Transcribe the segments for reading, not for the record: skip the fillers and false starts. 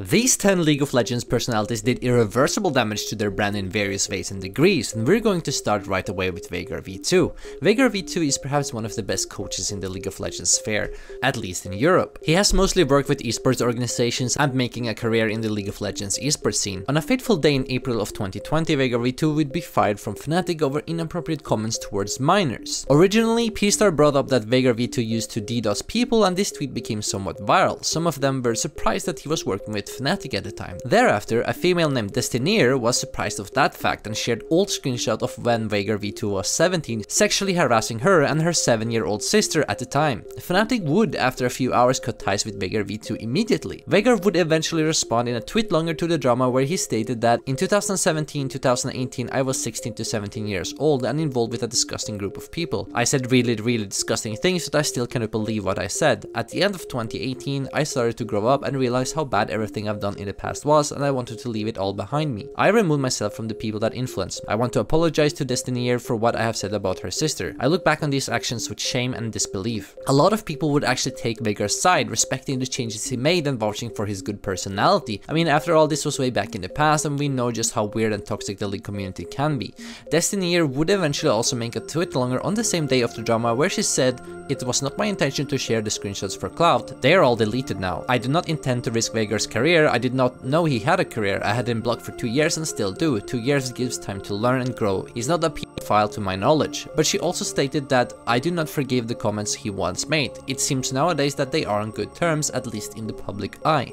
These 10 League of Legends personalities did irreversible damage to their brand in various ways and degrees, and we're going to start right away with Veigar V2. Veigar V2 is perhaps one of the best coaches in the League of Legends sphere, at least in Europe. He has mostly worked with esports organizations and making a career in the League of Legends esports scene. On a fateful day in April of 2020, Veigar V2 would be fired from Fnatic over inappropriate comments towards minors. Originally, P-Star brought up that Veigar V2 used to DDoS people, and this tweet became somewhat viral. Some of them were surprised that he was working with Fnatic at the time. Thereafter, a female named Destiny Ear was surprised of that fact and shared old screenshot of when Veigar V2 was 17, sexually harassing her and her 7-year-old sister at the time. Fnatic would, after a few hours, cut ties with Veigar V2 immediately. Veigar would eventually respond in a TwitLonger to the drama where he stated that in 2017-2018 I was 16 to 17 years old and involved with a disgusting group of people. I said really disgusting things, but I still cannot believe what I said. At the end of 2018, I started to grow up and realized how bad everything I've done in the past was, and I wanted to leave it all behind me. I removed myself from the people that influenced me. I want to apologize to Destiny Ear for what I have said about her sister. I look back on these actions with shame and disbelief. A lot of people would actually take Veigar's side, respecting the changes he made and vouching for his good personality. I mean, after all, this was way back in the past, and we know just how weird and toxic the League community can be. Destiny Ear would eventually also make a TwitLonger on the same day of the drama where she said, "It was not my intention to share the screenshots for Cloud. They are all deleted now. I do not intend to risk Veigar's career. I did not know he had a career. I had him blocked for 2 years and still do. 2 years gives time to learn and grow. He's not a pedophile to my knowledge." But she also stated that "I do not forgive the comments he once made. It seems nowadays that they are on good terms, at least in the public eye."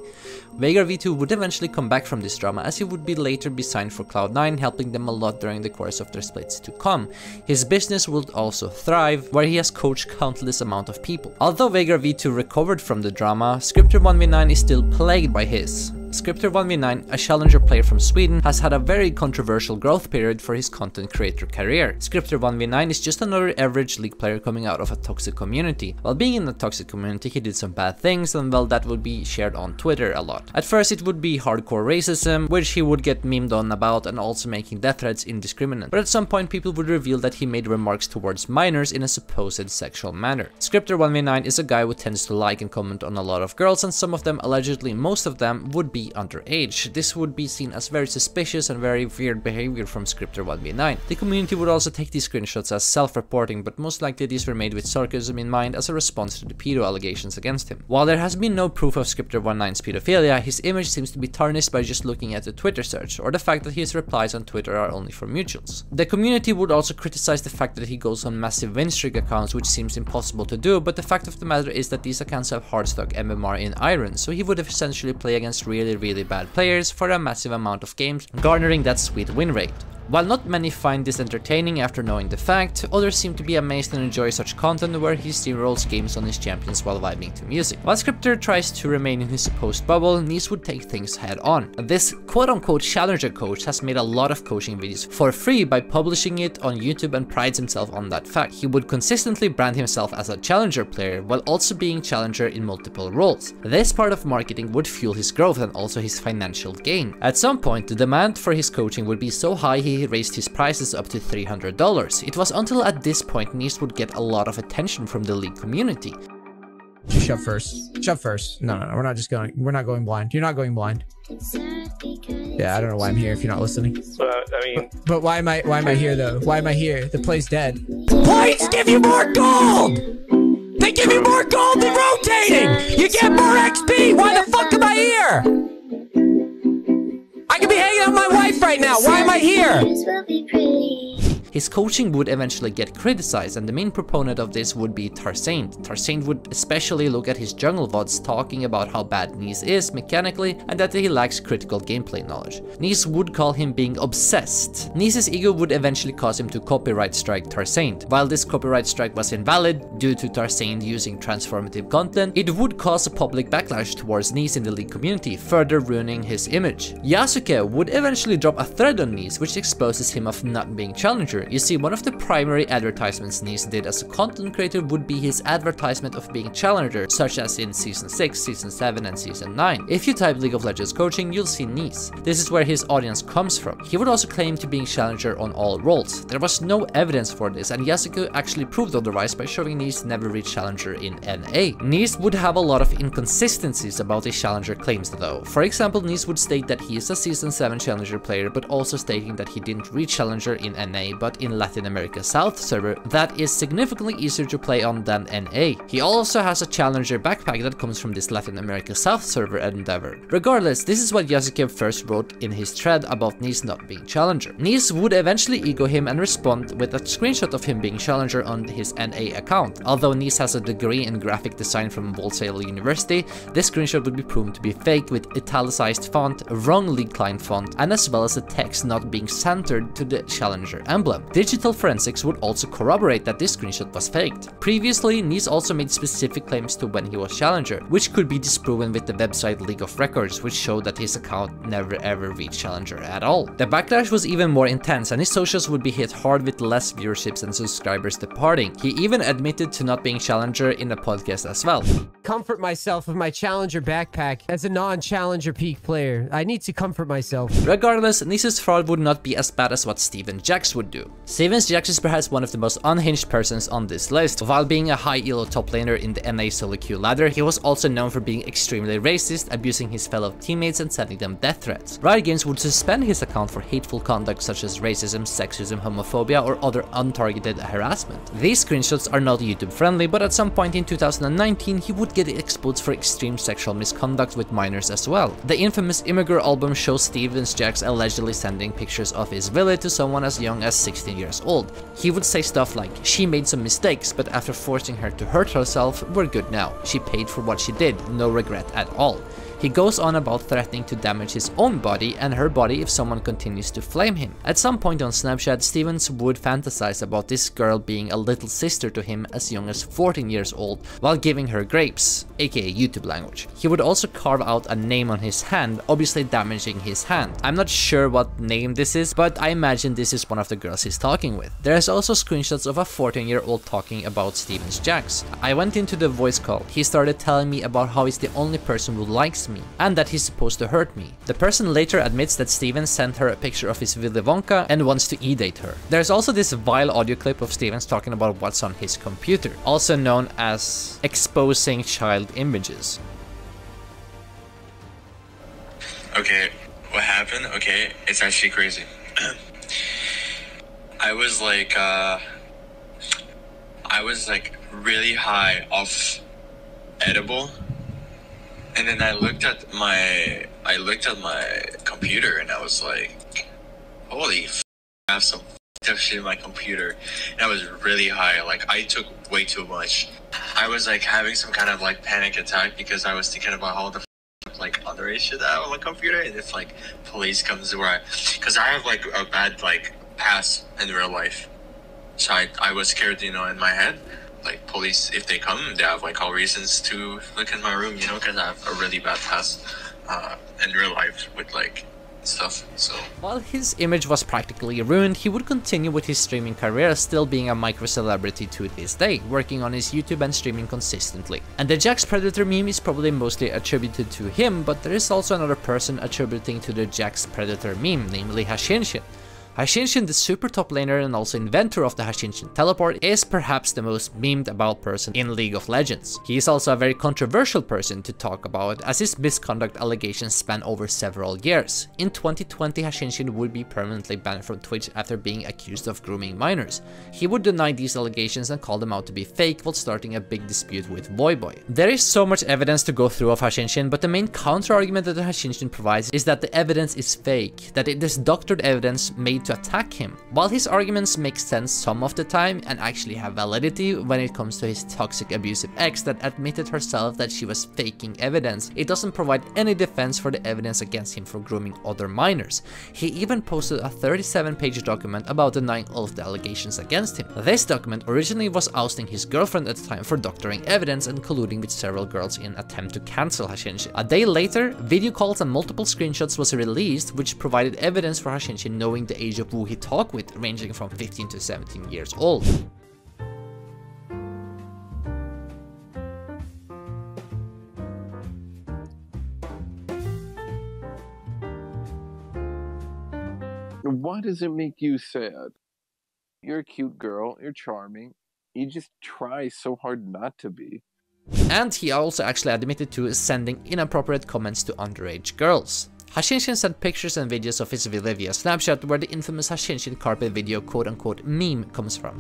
Veigar V2 would eventually come back from this drama, as he would be later be signed for Cloud9, helping them a lot during the course of their splits to come. His business would also thrive, where he has coached countless amount of people. Although Veigar V2 recovered from the drama, Scripter1v9 is still plagued by his. Scripter1v9, a challenger player from Sweden, has had a very controversial growth period for his content creator career. Scripter1v9 is just another average League player coming out of a toxic community. While being in a toxic community, he did some bad things, and well, that would be shared on Twitter a lot. At first, it would be hardcore racism, which he would get memed on about, and also making death threats indiscriminate. But at some point, people would reveal that he made remarks towards minors in a supposed sexual manner. Scripter1v9 is a guy who tends to like and comment on a lot of girls, and some of them, allegedly most of them, would be underage. This would be seen as very suspicious and very weird behavior from Scripter1v9. The community would also take these screenshots as self-reporting, but most likely these were made with sarcasm in mind as a response to the pedo allegations against him. While there has been no proof of Scripter1v9's pedophilia, his image seems to be tarnished by just looking at the Twitter search, or the fact that his replies on Twitter are only for mutuals. The community would also criticize the fact that he goes on massive win streak accounts, which seems impossible to do, but the fact of the matter is that these accounts have hardstock MMR in iron, so he would essentially play against really bad players for a massive amount of games, garnering that sweet win rate. While not many find this entertaining after knowing the fact, others seem to be amazed and enjoy such content where he steamrolls games on his champions while vibing to music. While Scripter tries to remain in his supposed bubble, Neace would take things head on. This quote-unquote challenger coach has made a lot of coaching videos for free by publishing it on YouTube and prides himself on that fact. He would consistently brand himself as a challenger player while also being challenger in multiple roles. This part of marketing would fuel his growth and also his financial gain. At some point, the demand for his coaching would be so high he raised his prices up to $300. It was until at this point Neace would get a lot of attention from the League community. Shove first. Shove first. No, we're not just going. We're not going blind. You're not going blind. Yeah, I don't know why I'm here if you're not listening. I mean, but why am I here though? Why am I here? The play's dead. Points give you more gold. They give you more gold than rotating. You get more XP. Why the fuck am I here? I could be hanging out with my wife right now. Why am I here? His coaching would eventually get criticized, and the main proponent of this would be Tarsaint. Tarsaint would especially look at his jungle VODs talking about how bad Neace is mechanically and that he lacks critical gameplay knowledge. Neace would call him being obsessed. Neace's ego would eventually cause him to copyright strike Tarsaint. While this copyright strike was invalid due to Tarsaint using transformative content, it would cause a public backlash towards Neace in the League community, further ruining his image. Yasuke would eventually drop a thread on Neace, which exposes him of not being challenger. You see, one of the primary advertisements Neace did as a content creator would be his advertisement of being challenger, such as in Season 6, Season 7 and Season 9. If you type League of Legends coaching, you'll see Neace. This is where his audience comes from. He would also claim to being challenger on all roles. There was no evidence for this, and Yasuke actually proved otherwise by showing Neace never reached challenger in NA. Neace would have a lot of inconsistencies about his challenger claims though. For example, Neace would state that he is a Season 7 challenger player, but also stating that he didn't reach challenger in NA, but in Latin America South server that is significantly easier to play on than NA. He also has a challenger backpack that comes from this Latin America South server endeavor. Regardless, this is what Yasuke first wrote in his thread about Neace not being challenger. Neace would eventually ego him and respond with a screenshot of him being challenger on his NA account. Although Neace has a degree in graphic design from Bolsalo University, this screenshot would be proven to be fake with italicized font, wrong League client font, and as well as the text not being centered to the challenger emblem. Digital forensics would also corroborate that this screenshot was faked. Previously, Neace also made specific claims to when he was challenger, which could be disproven with the website League of Records, which showed that his account never ever reached challenger at all. The backlash was even more intense, and his socials would be hit hard with less viewerships and subscribers departing. He even admitted to not being challenger in a podcast as well. Comfort myself with my challenger backpack as a non-challenger peak player. I need to comfort myself. Regardless, Neace's fraud would not be as bad as what StevensJax would do. StevensJax is perhaps one of the most unhinged persons on this list. While being a high elo top laner in the NA solo queue ladder, he was also known for being extremely racist, abusing his fellow teammates and sending them death threats. Riot Games would suspend his account for hateful conduct such as racism, sexism, homophobia, or other untargeted harassment. These screenshots are not YouTube friendly, but at some point in 2019 he would get exposed for extreme sexual misconduct with minors as well. The infamous Immigrant album shows StevensJax allegedly sending pictures of his villa to someone as young as 16 years old. He would say stuff like, "She made some mistakes, but after forcing her to hurt herself, we're good now. She paid for what she did, no regret at all." He goes on about threatening to damage his own body and her body if someone continues to flame him. At some point on Snapchat, Stevens would fantasize about this girl being a little sister to him as young as 14 years old while giving her grapes, aka YouTube language. He would also carve out a name on his hand, obviously damaging his hand. I'm not sure what name this is, but I imagine this is one of the girls he's talking with. There's also screenshots of a 14-year-old talking about StevensJax. "I went into the voice call. He started telling me about how he's the only person who likes me and that he's supposed to hurt me." The person later admits that Stevens sent her a picture of his Willy Wonka and wants to e-date her. There's also this vile audio clip of Stevens talking about what's on his computer, also known as exposing child images. "Okay, what happened? Okay, it's actually crazy. I was like really high off edible. And then I looked at my computer and I was like, holy f***, I have some f***ed shit in my computer. And I was really high, like I took way too much. I was like having some kind of like panic attack because I was thinking about all the f*** like underage shit I have on my computer. And if like police comes where I, cause I have like a bad like past in real life. So I was scared, you know, in my head. Like police, if they come, they have like all reasons to look in my room, you know, because I have a really bad past in real life with like stuff." So while his image was practically ruined, he would continue with his streaming career, still being a micro celebrity to this day, working on his YouTube and streaming consistently. And the Jax Predator meme is probably mostly attributed to him, but there is also another person attributing to the Jax Predator meme, namely Hashinshin. Hashinshin, the super top laner and also inventor of the Hashinshin teleport, is perhaps the most memed about person in League of Legends. He is also a very controversial person to talk about, as his misconduct allegations span over several years. In 2020, Hashinshin would be permanently banned from Twitch after being accused of grooming minors. He would deny these allegations and call them out to be fake while starting a big dispute with BoyBoy. There is so much evidence to go through of Hashinshin, but the main counter-argument that Hashinshin provides is that the evidence is fake, that it is doctored evidence made to attack him. While his arguments make sense some of the time and actually have validity when it comes to his toxic abusive ex that admitted herself that she was faking evidence, it doesn't provide any defense for the evidence against him for grooming other minors. He even posted a 37-page document about denying all of the allegations against him. This document originally was ousting his girlfriend at the time for doctoring evidence and colluding with several girls in an attempt to cancel Hashinshin. A day later, video calls and multiple screenshots was released which provided evidence for Hashinshin knowing the age age of who he talked with, ranging from 15 to 17 years old. Why does it make you sad? You're a cute girl, you're charming, you just try so hard not to be. And he also actually admitted to sending inappropriate comments to underage girls. Hashinshin sent pictures and videos of his villa via Snapchat, where the infamous Hashinshin carpet video quote-unquote meme comes from.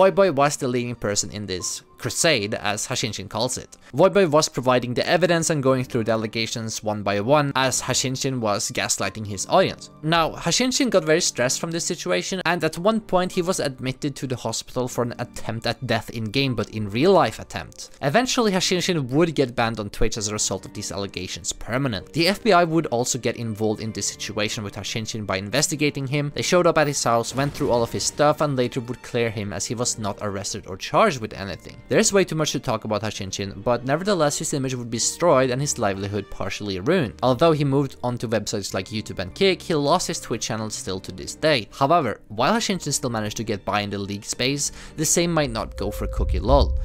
BoyBoy was the leading person in this crusade, as Hashinshin calls it. BoyBoy was providing the evidence and going through the allegations one by one, as Hashinshin was gaslighting his audience. Now, Hashinshin got very stressed from this situation, and at one point he was admitted to the hospital for an attempt at death in game, but in real life attempt. Eventually Hashinshin would get banned on Twitch as a result of these allegations permanent. The FBI would also get involved in this situation with Hashinshin by investigating him. They showed up at his house, went through all of his stuff, and later would clear him as he was not arrested or charged with anything. There's way too much to talk about Hashinshin, but nevertheless his image would be destroyed and his livelihood partially ruined. Although he moved onto websites like YouTube and Kik, he lost his Twitch channel still to this day. However, while Hashinshin still managed to get by in the League space, the same might not go for Cookie Lol.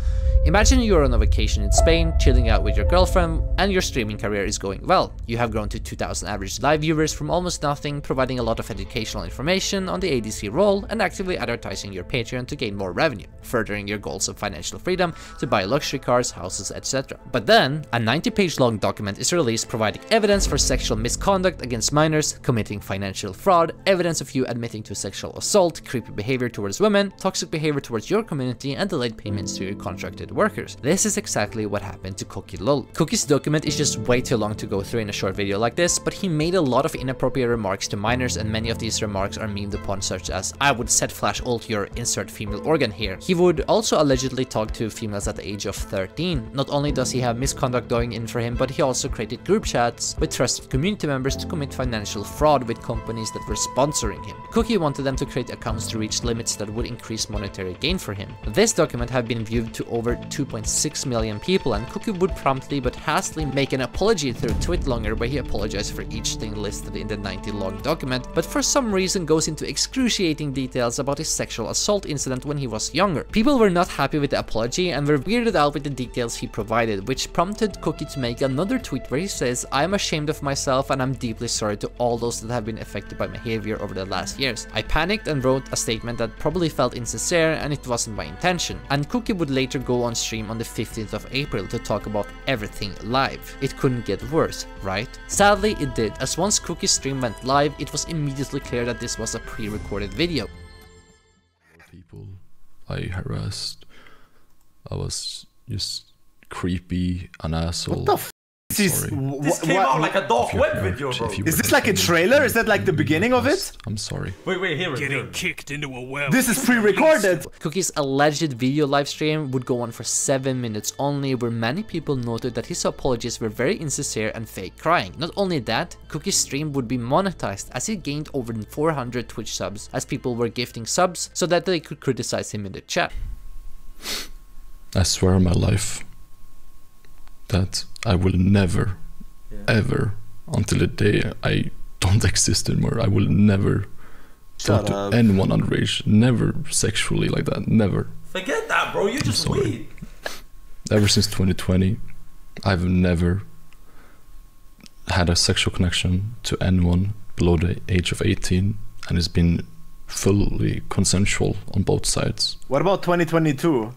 Imagine you're on a vacation in Spain, chilling out with your girlfriend, and your streaming career is going well. You have grown to 2,000 average live viewers from almost nothing, providing a lot of educational information on the ADC role and actively advertising your Patreon to gain more revenue, furthering your goals of financial freedom to buy luxury cars, houses, etc. But then, a 90-page long document is released providing evidence for sexual misconduct against minors, committing financial fraud, evidence of you admitting to sexual assault, creepy behavior towards women, toxic behavior towards your community, and delayed payments to your contracted workers. This is exactly what happened to Cookie Lol. Cookie's document is just way too long to go through in a short video like this, but he made a lot of inappropriate remarks to minors, and many of these remarks are memed upon, such as, "I would set flash ult your insert female organ here." He would also allegedly talk to females at the age of 13. Not only does he have misconduct going in for him, but he also created group chats with trusted community members to commit financial fraud with companies that were sponsoring him. Cookie wanted them to create accounts to reach limits that would increase monetary gain for him. This document had been viewed to over 2.6 million people, and Cookie would promptly but hastily make an apology through TwitLonger, where he apologized for each thing listed in the 90-log document, but for some reason goes into excruciating details about his sexual assault incident when he was younger. People were not happy with the apology and were weirded out with the details he provided, which prompted Cookie to make another tweet where he says, "I'm ashamed of myself and I'm deeply sorry to all those that have been affected by my behavior over the last years. I panicked and wrote a statement that probably felt insincere and it wasn't my intention." And Cookie would later go on stream on the 15th of April to talk about everything live. It couldn't get worse, right? Sadly, it did, as once Cookie's stream went live, it was immediately clear that this was a pre-recorded video. People I harassed. I was just creepy, an asshole. What the f*** is this? This came out like a dark web video, bro. Is this like a trailer? Is that like the beginning of it? I'm sorry. Wait, here it is. Getting kicked into a well. This is pre-recorded. Cookie's alleged video livestream would go on for 7 minutes only, where many people noted that his apologies were very insincere and fake crying. Not only that, Cookie's stream would be monetized, as he gained over 400 Twitch subs, as people were gifting subs so that they could criticize him in the chat. I swear on my life that I will never, ever, until the day I don't exist anymore, I will never talk to anyone underage, never sexually like that, never. Forget that, bro, you're just weird. Ever since 2020, I've never had a sexual connection to anyone below the age of 18, and it's been fully consensual on both sides. What about 2022?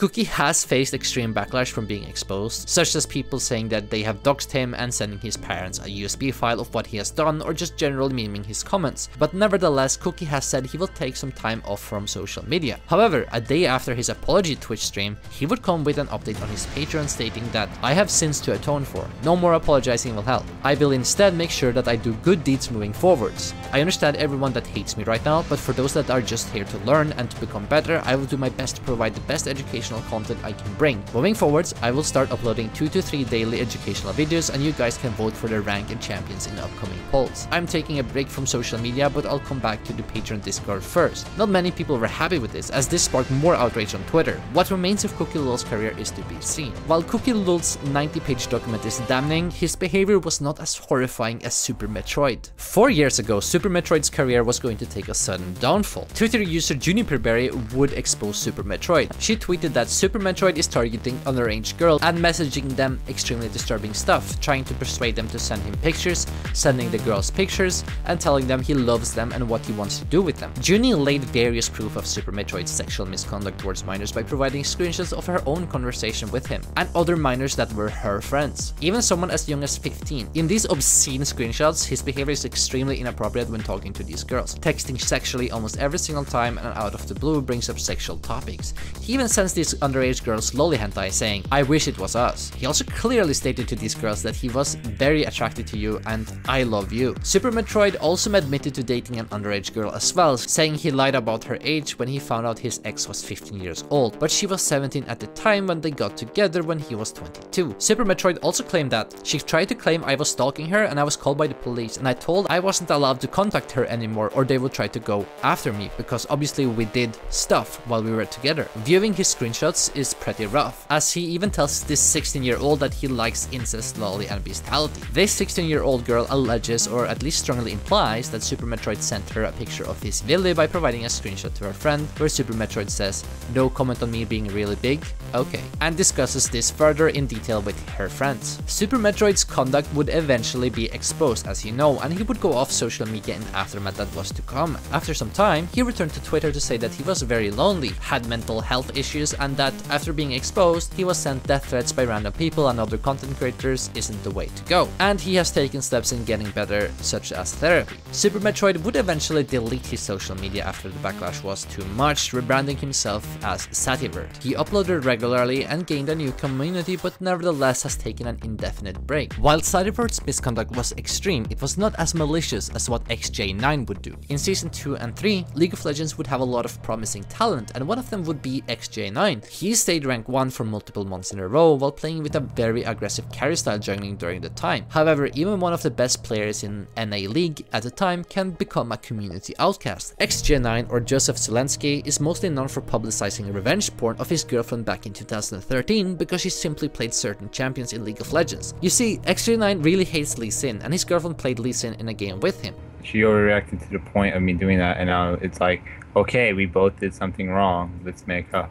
Cookie has faced extreme backlash from being exposed, such as people saying that they have doxed him and sending his parents a USB file of what he has done, or just generally memeing his comments. But nevertheless, Cookie has said he will take some time off from social media. However, a day after his apology Twitch stream, he would come with an update on his Patreon stating that, "I have sins to atone for. No more apologizing will help. I will instead make sure that I do good deeds moving forwards. I understand everyone that hates me right now, but for those that are just here to learn and to become better, I will do my best to provide the best education educational content I can bring. Moving forwards, I will start uploading 2 to 3 daily educational videos, and you guys can vote for their rank and champions in upcoming polls. I'm taking a break from social media, but I'll come back to the Patreon Discord first. Not many people were happy with this, as this sparked more outrage on Twitter. What remains of Cookie Lol's career is to be seen. While Cookie Lol's 90-page document is damning, his behavior was not as horrifying as Super Metroid. 4 years ago, Super Metroid's career was going to take a sudden downfall. Twitter user Juniper Berry would expose Super Metroid. She tweeted that Super Metroid is targeting underage girls and messaging them extremely disturbing stuff, trying to persuade them to send him pictures, sending the girls pictures, and telling them he loves them and what he wants to do with them. Junie laid various proof of Super Metroid's sexual misconduct towards minors by providing screenshots of her own conversation with him and other minors that were her friends, even someone as young as 15. In these obscene screenshots, his behavior is extremely inappropriate when talking to these girls, texting sexually almost every single time and out of the blue brings up sexual topics. He even sends these underage girls lolly hentai saying, "I wish it was us." He also clearly stated to these girls that he was very attracted to you and I love you. Super Metroid also admitted to dating an underage girl as well, saying he lied about her age when he found out his ex was 15 years old, but she was 17 at the time when they got together when he was 22. Super Metroid also claimed that she tried to claim I was stalking her and I was called by the police and I told I wasn't allowed to contact her anymore or they would try to go after me because obviously we did stuff while we were together. Viewing his screenshots is pretty rough, as he even tells this 16-year-old that he likes incest, lolly and bestiality. This 16-year-old girl alleges, or at least strongly implies, that Super Metroid sent her a picture of his villi by providing a screenshot to her friend where Super Metroid says, "No comment on me being really big, okay," and discusses this further in detail with her friends. Super Metroid's conduct would eventually be exposed, as you know, and he would go off social media in the aftermath that was to come. After some time, he returned to Twitter to say that he was very lonely, had mental health issues, and that after being exposed, he was sent death threats by random people and other content creators isn't the way to go, and he has taken steps in getting better, such as therapy. Super Metroid would eventually delete his social media after the backlash was too much, rebranding himself as Zativert. He uploaded regularly and gained a new community, but nevertheless has taken an indefinite break. While Zativert's misconduct was extreme, it was not as malicious as what XJ9 would do. In Season 2 and 3, League of Legends would have a lot of promising talent, and one of them would be XJ9. He stayed rank 1 for multiple months in a row while playing with a very aggressive carry style jungling during the time. However, even one of the best players in NA League at the time can become a community outcast. XJ9, or Joseph Zelensky, is mostly known for publicizing revenge porn of his girlfriend back in 2013 because she simply played certain champions in League of Legends. You see, XJ9 really hates Lee Sin, and his girlfriend played Lee Sin in a game with him. She overreacted to the point of me doing that, and now it's like, okay, we both did something wrong, let's make up.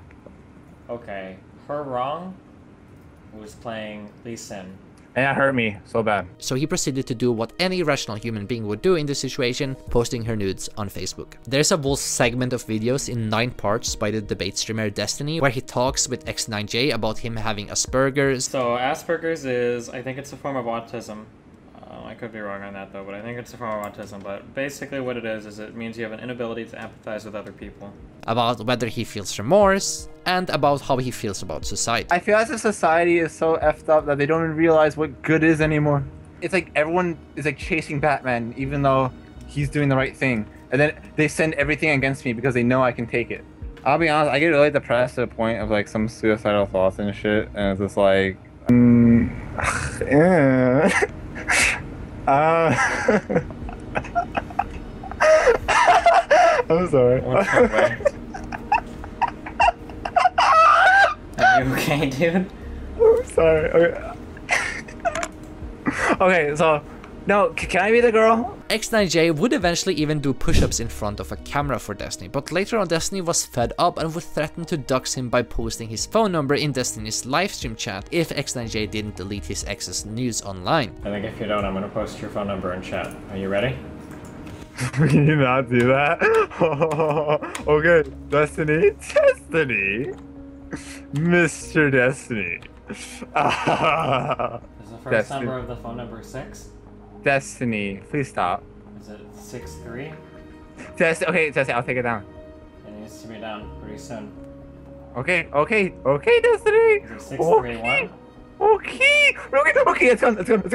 Okay, her wrong was playing Lee Sin. And that hurt me so bad. So he proceeded to do what any rational human being would do in this situation, posting her nudes on Facebook. There's a whole segment of videos in 9 parts by the debate streamer Destiny, where he talks with X9J about him having Asperger's. So Asperger's is, I think it's a form of autism. I could be wrong on that though, but I think it's a form of autism, but basically what it is it means you have an inability to empathize with other people. About whether he feels remorse, and about how he feels about society. I feel as if society is so effed up that they don't even realize what good is anymore. It's like everyone is like chasing Batman, even though he's doing the right thing. And then they send everything against me because they know I can take it. I'll be honest, I get really depressed to the point of like some suicidal thoughts and shit, and it's just like... I'm sorry. Are you okay, dude? I'm sorry. Okay. Okay, so... No, can I be the girl? X9J would eventually even do push-ups in front of a camera for Destiny, but later on Destiny was fed up and would threaten to dox him by posting his phone number in Destiny's livestream chat if X9J didn't delete his ex's news online. I think if you don't, I'm gonna post your phone number in chat. Are you ready? Can you not do that? Okay, Destiny, Destiny, Mr. Destiny. Is the first Destiny. Number of the phone number 6? Destiny, please stop. Is it 6-3? Okay, Destiny, I'll take it down. It needs to be down pretty soon. Okay, Destiny! Is it 631? Okay, it's gone.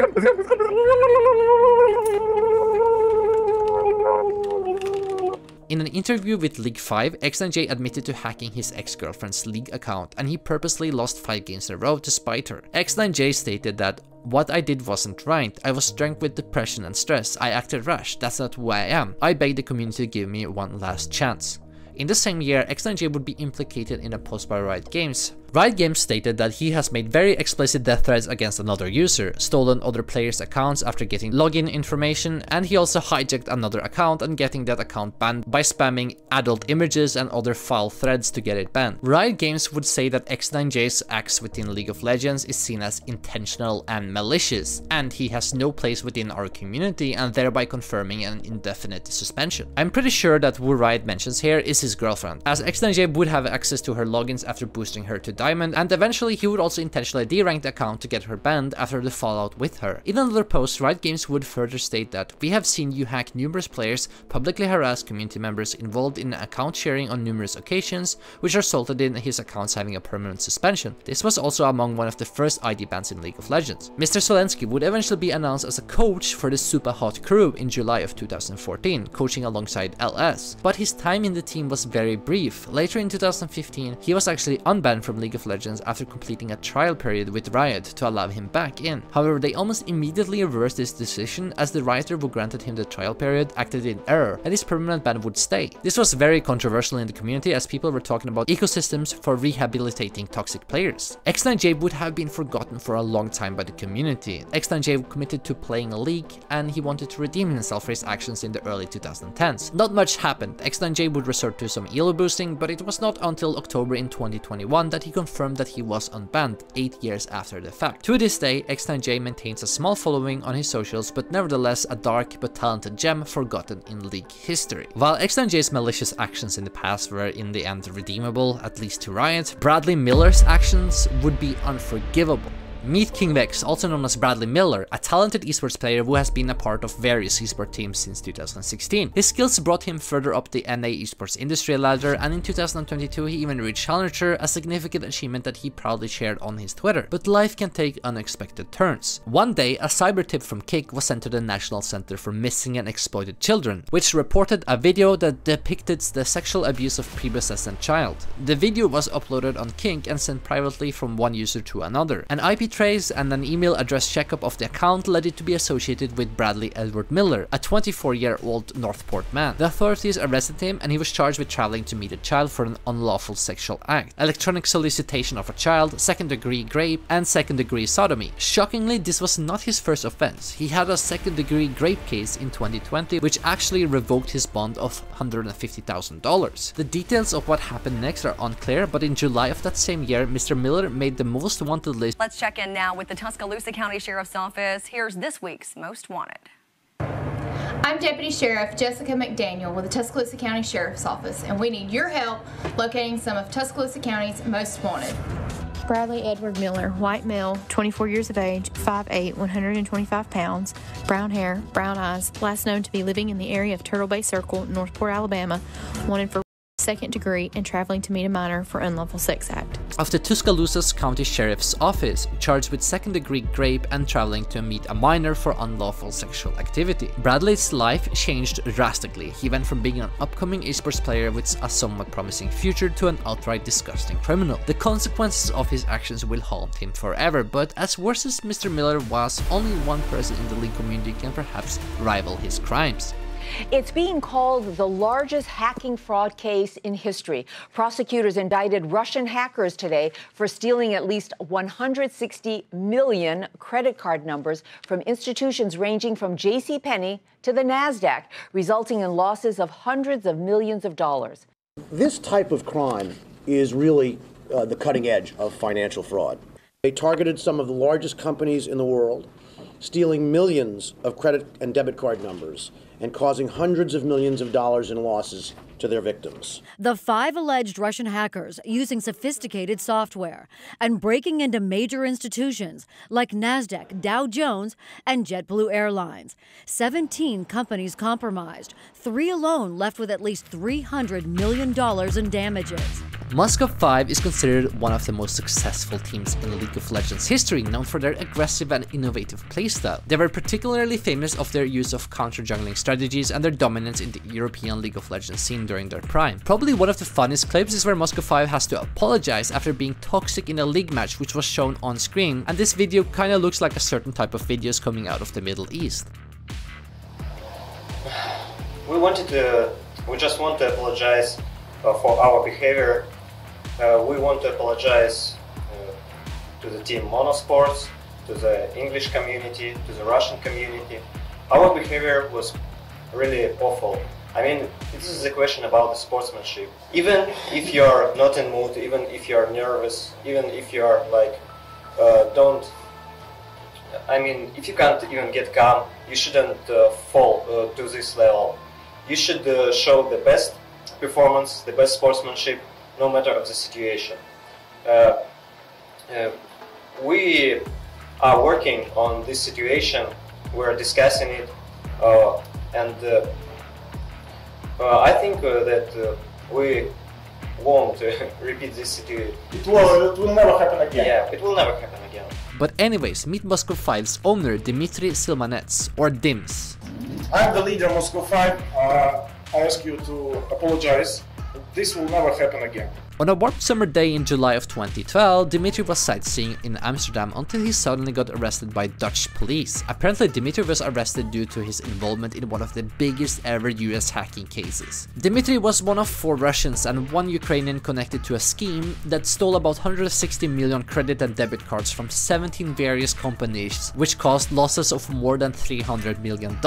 In an interview with League 5, XNJ admitted to hacking his ex-girlfriend's League account, and he purposely lost 5 games in a row to spite her. XNJ stated that, "What I did wasn't right. I was drunk with depression and stress. I acted rash. That's not who I am. I begged the community to give me one last chance." In the same year, XNJ would be implicated in a post by Riot Games. Riot Games stated that he has made very explicit death threats against another user, stolen other players' accounts after getting login information, and he also hijacked another account and getting that account banned by spamming adult images and other foul threads to get it banned. Riot Games would say that X9J's acts within League of Legends is seen as intentional and malicious, and he has no place within our community, and thereby confirming an indefinite suspension. I'm pretty sure that who Riot mentions here is his girlfriend, as X9J would have access to her logins after boosting her to Diamond, and eventually he would also intentionally derank the account to get her banned after the fallout with her. In another post, Riot Games would further state that, "We have seen you hack numerous players, publicly harass community members involved in account sharing on numerous occasions, which resulted in his accounts having a permanent suspension." This was also among one of the first ID bans in League of Legends. Mr. Zelensky would eventually be announced as a coach for the SupaHot Crew in July of 2014, coaching alongside LS, but his time in the team was very brief. Later in 2015, he was actually unbanned from League of Legends after completing a trial period with Riot to allow him back in. However, they almost immediately reversed this decision, as the writer who granted him the trial period acted in error and his permanent ban would stay. This was very controversial in the community, as people were talking about ecosystems for rehabilitating toxic players. X9J would have been forgotten for a long time by the community. X9J committed to playing a league and he wanted to redeem himself for his actions in the early 2010s. Not much happened. X9J would resort to some elo boosting, but it was not until October in 2021 that he confirmed that he was unbanned 8 years after the fact. To this day, X9J maintains a small following on his socials, but nevertheless a dark but talented gem forgotten in League history. While X9J's malicious actions in the past were in the end redeemable, at least to Riot, Bradley Miller's actions would be unforgivable. Meet Kingvex, also known as Bradley Miller, a talented esports player who has been a part of various esports teams since 2016. His skills brought him further up the NA esports industry ladder, and in 2022 he even reached Challenger, a significant achievement that he proudly shared on his Twitter. But life can take unexpected turns. One day, a cyber tip from Kink was sent to the National Center for Missing and Exploited Children, which reported a video that depicted the sexual abuse of prepubescent child. The video was uploaded on Kink and sent privately from one user to another. An IP trace and an email address checkup of the account led it to be associated with Bradley Edward Miller, a 24-year-old Northport man. The authorities arrested him and he was charged with traveling to meet a child for an unlawful sexual act, electronic solicitation of a child, second-degree rape, and second-degree sodomy. Shockingly, this was not his first offense. He had a second-degree rape case in 2020, which actually revoked his bond of $150,000. The details of what happened next are unclear, but in July of that same year, Mr. Miller made the most wanted list. Let's check in now with the Tuscaloosa County Sheriff's Office. Here's this week's Most Wanted. I'm Deputy Sheriff Jessica McDaniel with the Tuscaloosa County Sheriff's Office, and we need your help locating some of Tuscaloosa County's Most Wanted. Bradley Edward Miller, white male, 24 years of age, 5'8", 125 pounds, brown hair, brown eyes, last known to be living in the area of Turtle Bay Circle, Northport, Alabama, wanted for second degree and traveling to meet a minor for unlawful sex act. Of the Tuscaloosa County Sheriff's Office, charged with second-degree rape and traveling to meet a minor for unlawful sexual activity. Bradley's life changed drastically. He went from being an upcoming esports player with a somewhat promising future to an outright disgusting criminal. The consequences of his actions will haunt him forever, but as worse as Mr. Miller was, only one person in the League community can perhaps rival his crimes. It's being called the largest hacking fraud case in history. Prosecutors indicted Russian hackers today for stealing at least 160 million credit card numbers from institutions ranging from JCPenney to the Nasdaq, resulting in losses of hundreds of millions of dollars. This type of crime is really the cutting edge of financial fraud. They targeted some of the largest companies in the world, stealing millions of credit and debit card numbers and causing hundreds of millions of dollars in losses to their victims. The 5 alleged Russian hackers using sophisticated software and breaking into major institutions like Nasdaq, Dow Jones, and JetBlue Airlines. 17 companies compromised, 3 alone left with at least $300 million in damages. Moscow 5 is considered one of the most successful teams in League of Legends history, known for their aggressive and innovative playstyle. They were particularly famous of their use of counter-jungling strategies and their dominance in the European League of Legends scene during their prime. Probably one of the funnest clips is where Moscow 5 has to apologize after being toxic in a league match, which was shown on screen, and this video kinda looks like a certain type of videos coming out of the Middle East. We just want to apologize for our behavior. We want to apologize to the team Monosports, to the English community, to the Russian community. Our behavior was really awful. I mean, this is a question about the sportsmanship. Even if you're not in mood, even if you're nervous, even if you're like, if you can't even get calm, you shouldn't fall to this level. You should show the best performance, the best sportsmanship, no matter of the situation. We are working on this situation, we're discussing it, I think that we won't repeat this situation. It will never happen again. Yeah, it will never happen again. But anyways, meet Moscow 5's owner, Dmitry Silmanets, or Dims. I'm the leader of Moscow 5. I ask you to apologize. This will never happen again. On a warm summer day in July of 2012, Dimitri was sightseeing in Amsterdam until he suddenly got arrested by Dutch police. Apparently, Dimitri was arrested due to his involvement in one of the biggest ever US hacking cases. Dimitri was one of 4 Russians and 1 Ukrainian connected to a scheme that stole about 160 million credit and debit cards from 17 various companies, which caused losses of more than $300 million.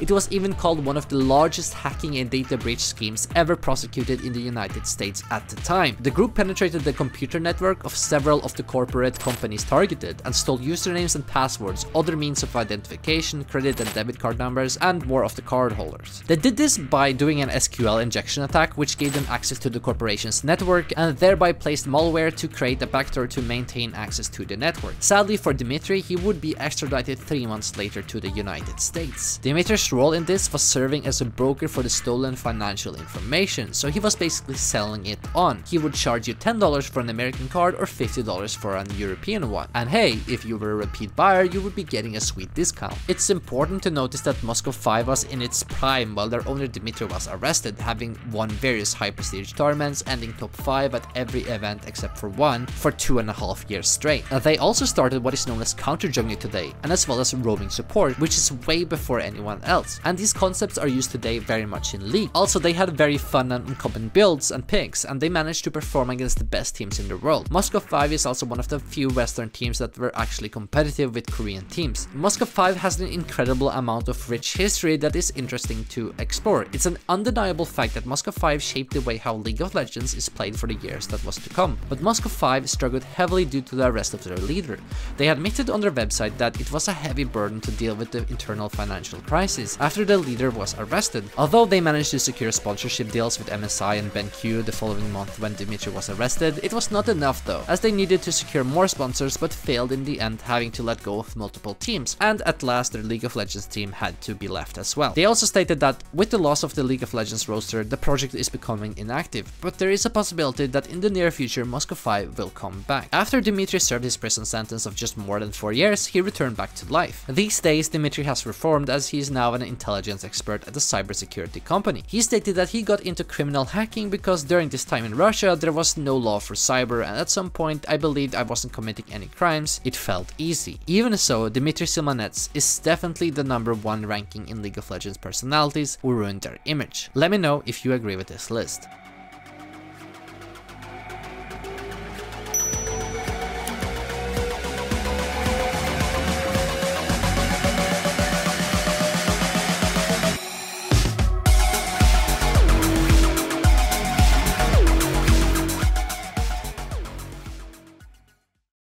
It was even called one of the largest hacking and data breach schemes ever prosecuted in the United States at the time. The group penetrated the computer network of several of the corporate companies targeted and stole usernames and passwords, other means of identification, credit and debit card numbers, and more of the cardholders. They did this by doing an SQL injection attack, which gave them access to the corporation's network and thereby placed malware to create a backdoor to maintain access to the network. Sadly for Dimitri, he would be extradited 3 months later to the United States. Dimitri's role in this was serving as a broker for the stolen financial information, so he was basically selling it on. He would charge you $10 for an American card or $50 for an European one. And hey, if you were a repeat buyer, you would be getting a sweet discount. It's important to notice that Moscow 5 was in its prime while their owner Dimitri was arrested, having won various high prestige tournaments, ending top 5 at every event except for one for 2.5 years straight. And they also started what is known as counter-jungling today, and as well as roaming support, which is way before anyone else. And these concepts are used today very much in League. Also, they had very fun and uncommon builds and picks, and they managed to perform against the best teams in the world. Moscow 5 is also one of the few Western teams that were actually competitive with Korean teams. Moscow 5 has an incredible amount of rich history that is interesting to explore. It's an undeniable fact that Moscow 5 shaped the way how League of Legends is played for the years that was to come. But Moscow 5 struggled heavily due to the arrest of their leader. They admitted on their website that it was a heavy burden to deal with the internal financial crisis after the leader was arrested. Although they managed to secure sponsorship deals with MSI and BenQ the following month when Dimitri was arrested, it was not enough though, as they needed to secure more sponsors but failed in the end, having to let go of multiple teams, and at last their League of Legends team had to be left as well. They also stated that with the loss of the League of Legends roster, the project is becoming inactive, but there is a possibility that in the near future Moscow 5 will come back. After Dimitri served his prison sentence of just more than 4 years, he returned back to life. These days Dimitri has reformed, as he is now an intelligence expert at a cybersecurity company. He stated that he got into criminal hacking because during this time in Russia, there was no law for cyber, and at some point I believed I wasn't committing any crimes. It felt easy. Even so, Dmitry Silmanets is definitely the #1 ranking in League of Legends personalities who ruined their image. Let me know if you agree with this list.